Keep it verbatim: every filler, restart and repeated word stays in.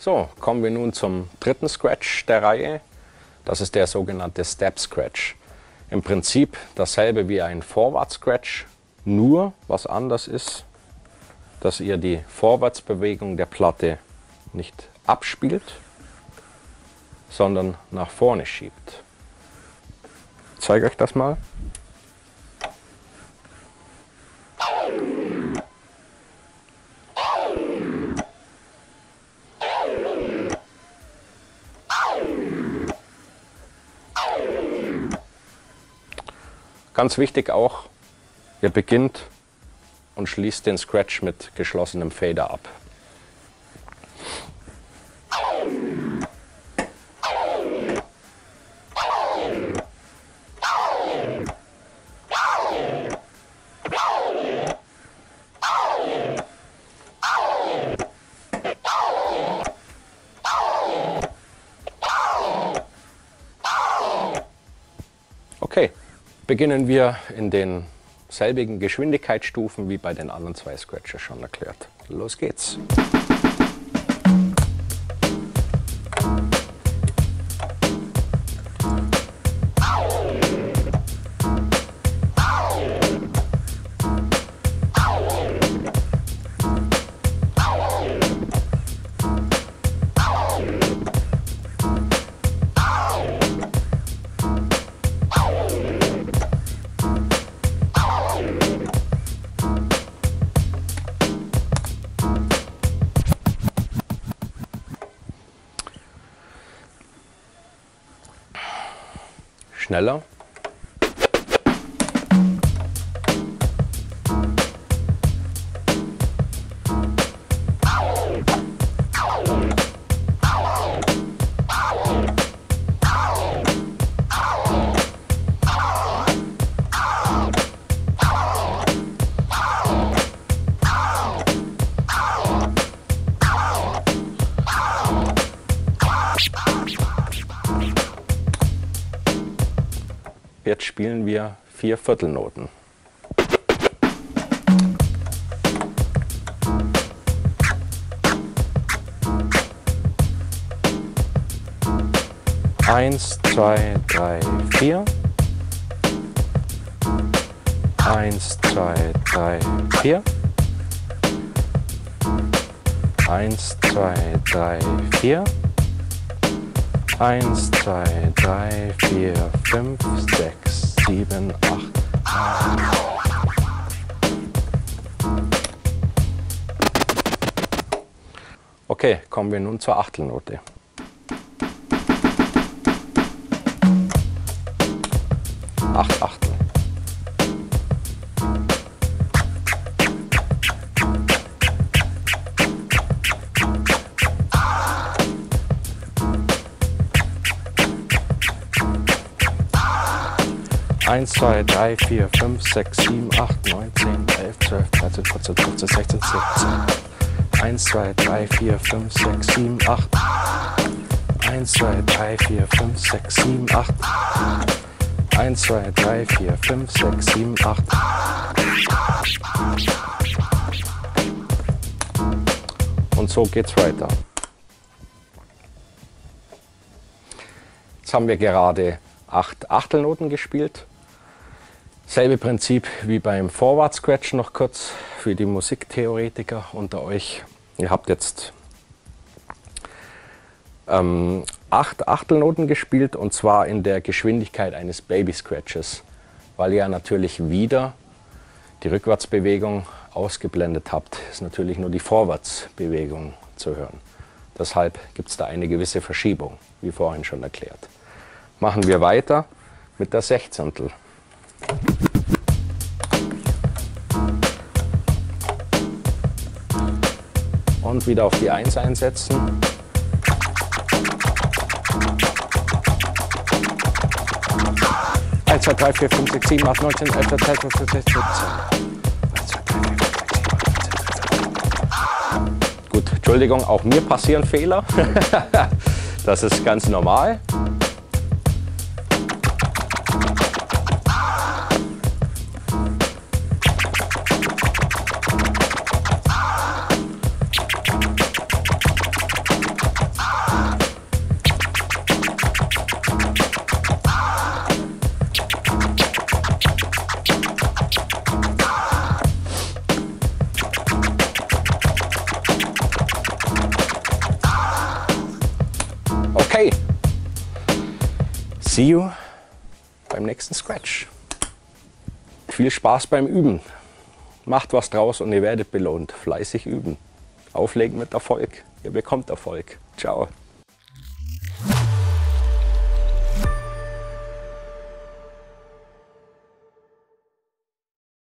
So, kommen wir nun zum dritten Scratch der Reihe. Das ist der sogenannte Stab-Scratch. Im Prinzip dasselbe wie ein Forward-Scratch, nur was anders ist, dass ihr die Vorwärtsbewegung der Platte nicht abspielt, sondern nach vorne schiebt. Ich zeige euch das mal. Ganz wichtig auch, ihr beginnt und schließt den Scratch mit geschlossenem Fader ab. Okay. Beginnen wir in den selbigen Geschwindigkeitsstufen wie bei den anderen zwei Scratcher schon erklärt. Los geht's! Schneller. Jetzt spielen wir vier Viertelnoten. Eins, zwei, drei, vier. Eins, zwei, drei, vier. Eins, zwei, drei, vier. Eins, zwei, drei, vier, fünf, sechs, sieben, acht. Okay, kommen wir nun zur Achtelnote. Acht Achtel. eins, zwei, drei, vier, fünf, sechs, sieben, acht, neun, zehn, elf, zwölf, dreizehn, vierzehn, fünfzehn, sechzehn, siebzehn. eins, zwei, drei, vier, fünf, sechs, sieben, acht. eins, zwei, drei, vier, fünf, sechs, sieben, acht. eins, zwei, drei, vier, fünf, sechs, sieben, acht. Und so geht's weiter. Jetzt haben wir gerade acht Achtelnoten gespielt. Selbe Prinzip wie beim Forward-Scratch noch kurz für die Musiktheoretiker unter euch. Ihr habt jetzt ähm, acht Achtelnoten gespielt und zwar in der Geschwindigkeit eines Baby-Scratches, weil ihr natürlich wieder die Rückwärtsbewegung ausgeblendet habt. Ist natürlich nur die Vorwärtsbewegung zu hören. Deshalb gibt es da eine gewisse Verschiebung, wie vorhin schon erklärt. Machen wir weiter mit der Sechzehntel. Und wieder auf die Eins einsetzen. eins, zwei, drei, vier, fünf, sechs, sieben, acht, neun, zehn, elf, zwölf, dreizehn, vierzehn, fünfzehn, sechzehn. Gut, Entschuldigung, auch mir passieren Fehler. Das ist ganz normal. see you beim nächsten Scratch. Viel Spaß beim Üben. Macht was draus und ihr werdet belohnt. Fleißig üben. Auflegen mit Erfolg. Ihr bekommt Erfolg. Ciao.